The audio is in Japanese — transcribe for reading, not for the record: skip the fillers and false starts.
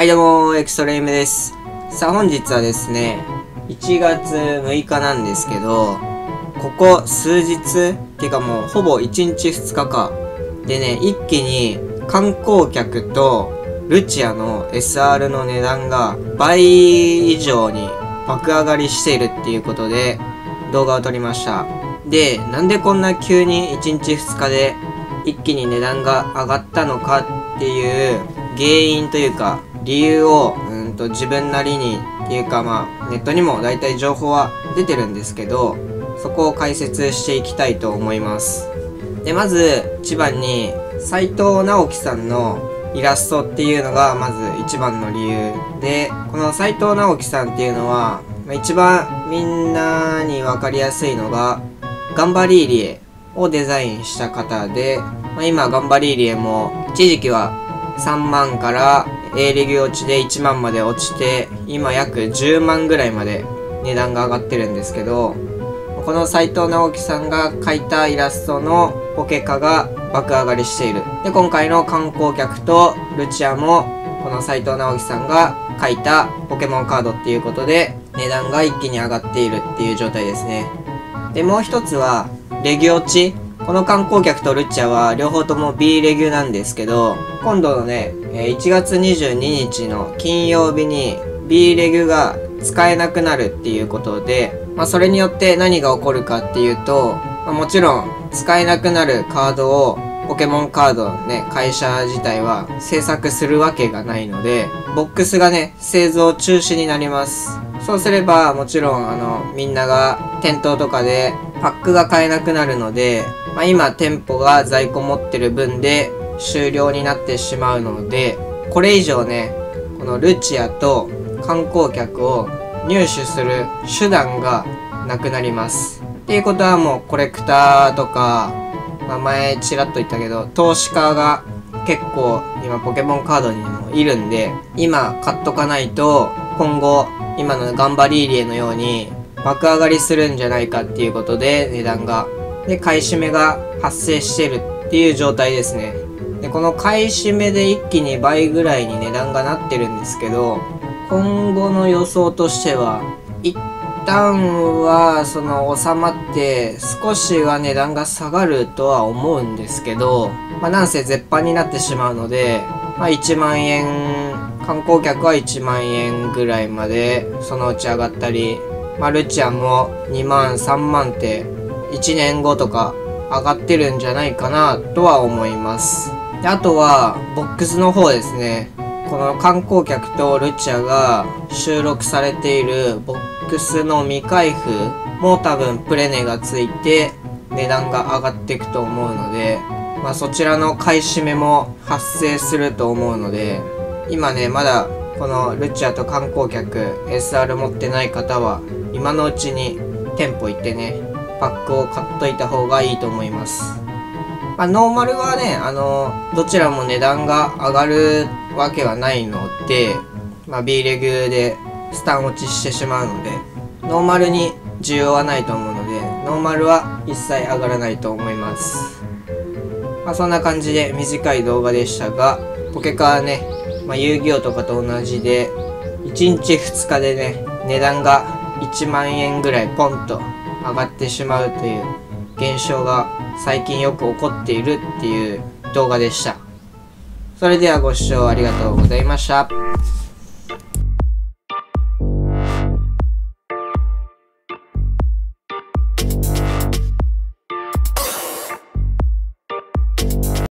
はいどうも、エクストレームです。さあ本日はですね、1月6日なんですけど、ここ数日、てかもうほぼ1日2日か。でね、一気に観光客とルチアの SR の値段が倍以上に爆上がりしているっていうことで動画を撮りました。で、なんでこんな急に1日2日で一気に値段が上がったのかっていう原因というか、理由を自分なりにっていうか、まあネットにもだいたい情報は出てるんですけど、そこを解説していきたいと思います。でまず一番に斎藤直樹さんのイラストっていうのがまず一番の理由で、この斎藤直樹さんっていうのは一番みんなに分かりやすいのがガンバリーリエをデザインした方で、今ガンバリーリエも一時期は3万からAリーグ落ちで1万まで落ちて、今約10万ぐらいまで値段が上がってるんですけど、この斎藤直樹さんが描いたイラストのポケカが爆上がりしている。で、今回の観光客とルチアもこの斎藤直樹さんが描いたポケモンカードっていうことで値段が一気に上がっているっていう状態ですね。で、もう一つはレギュ落ち。この観光客とルチアは両方とも B レギュなんですけど、今度のね、1月22日の金曜日に B レギュが使えなくなるっていうことで、それによって何が起こるかっていうと、もちろん使えなくなるカードをポケモンカードのね、会社自体は制作するわけがないので、ボックスがね、製造中止になります。そうすればもちろんみんなが店頭とかでパックが買えなくなるので、今店舗が在庫持ってる分で終了になってしまうので、これ以上ね、このルチアと観光客を入手する手段がなくなります。っていうことはもうコレクターとか、前ちらっと言ったけど、投資家が結構今ポケモンカードにもいるんで、今買っとかないと今後今のガンバリーリエのように爆上がりするんじゃないかっていうことで値段が。で、買い占めが発生してるっていう状態ですね。で、この買い占めで一気に倍ぐらいに値段がなってるんですけど、今後の予想としては、一旦はその収まって少しは値段が下がるとは思うんですけど、なんせ絶版になってしまうので、1万円、観光客は1万円ぐらいまでそのうち上がったり、ルチアも2万、3万って、1年後とか上がってるんじゃないかなとは思います。で、あとはボックスの方ですね。この観光客とルチアが収録されているボックスの未開封も多分プレネがついて値段が上がっていくと思うので、そちらの買い占めも発生すると思うので、今ね、まだこのルチアと観光客 SR 持ってない方は今のうちに店舗行ってね、パックを買っといた方がいいと思います。ノーマルはね、どちらも値段が上がるわけはないので、B レギュでスタン落ちしてしまうので、ノーマルに需要はないと思うので、ノーマルは一切上がらないと思います。そんな感じで短い動画でしたが、ポケカはね、遊戯王とかと同じで、1日2日でね、値段が1万円ぐらいポンと上がってしまうという現象が最近よく起こっているっていう動画でした。それではご視聴ありがとうございました。